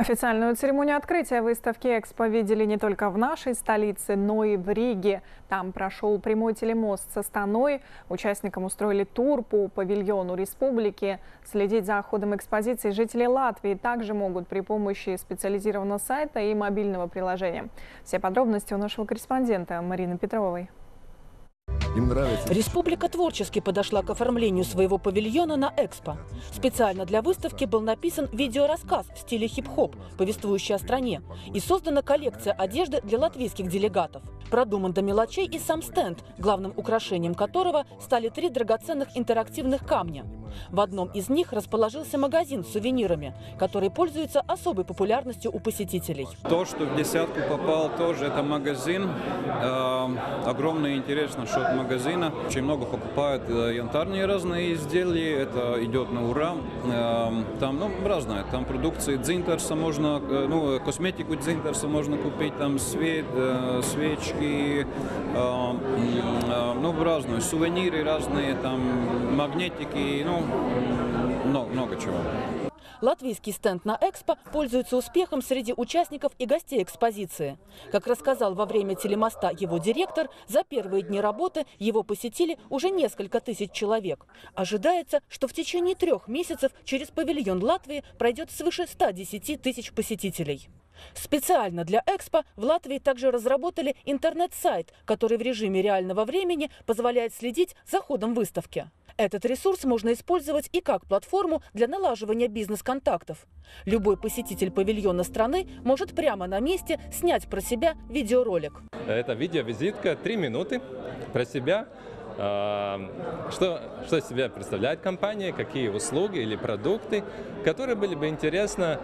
Официальную церемонию открытия выставки «Экспо» видели не только в нашей столице, но и в Риге. Там прошел прямой телемост с Астаной. Участникам устроили тур по павильону республики. Следить за ходом экспозиции жители Латвии также могут при помощи специализированного сайта и мобильного приложения. Все подробности у нашего корреспондента Марины Петровой. Республика творчески подошла к оформлению своего павильона на Экспо. Специально для выставки был написан видеорассказ в стиле хип-хоп, повествующий о стране, и создана коллекция одежды для латвийских делегатов. Продуман до мелочей и сам стенд, главным украшением которого стали 3 драгоценных интерактивных камня. В одном из них расположился магазин с сувенирами, который пользуется особой популярностью у посетителей. То, что в десятку попал, тоже это магазин. Огромный интерес насчет магазина. Очень много покупают янтарные разные изделия. Это идет на ура. Там разное. Там продукции дзинтерса можно, косметику дзинтерса можно купить, там свечки, разные сувениры разные, там магнитики, много чего. Латвийский стенд на Экспо пользуется успехом среди участников и гостей экспозиции. Как рассказал во время телемоста его директор, за первые дни работы его посетили уже несколько тысяч человек. Ожидается, что в течение 3 месяцев через павильон Латвии пройдет свыше 110 тысяч посетителей. Специально для Экспо в Латвии также разработали интернет-сайт, который в режиме реального времени позволяет следить за ходом выставки. Этот ресурс можно использовать и как платформу для налаживания бизнес-контактов. Любой посетитель павильона страны может прямо на месте снять про себя видеоролик. Это видеовизитка, 3 минуты про себя. Что из себя представляет компания, какие услуги или продукты, которые были бы интересны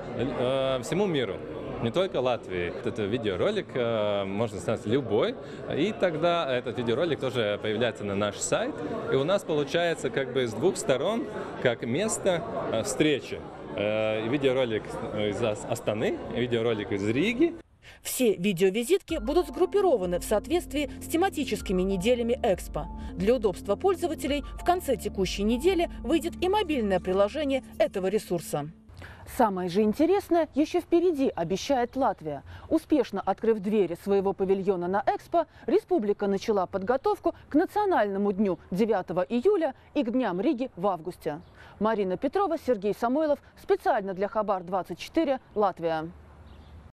всему миру. Не только Латвии. Этот видеоролик можно снять любой, и тогда этот видеоролик тоже появляется на наш сайт. И у нас получается как бы с 2 сторон, как место встречи. Видеоролик из Астаны, видеоролик из Риги. Все видеовизитки будут сгруппированы в соответствии с тематическими неделями Экспо. Для удобства пользователей в конце текущей недели выйдет и мобильное приложение этого ресурса. Самое же интересное еще впереди, обещает Латвия. Успешно открыв двери своего павильона на Экспо, республика начала подготовку к Национальному дню 9 июля и к Дням Риги в августе. Марина Петрова, Сергей Самойлов. Специально для Хабар-24, Латвия.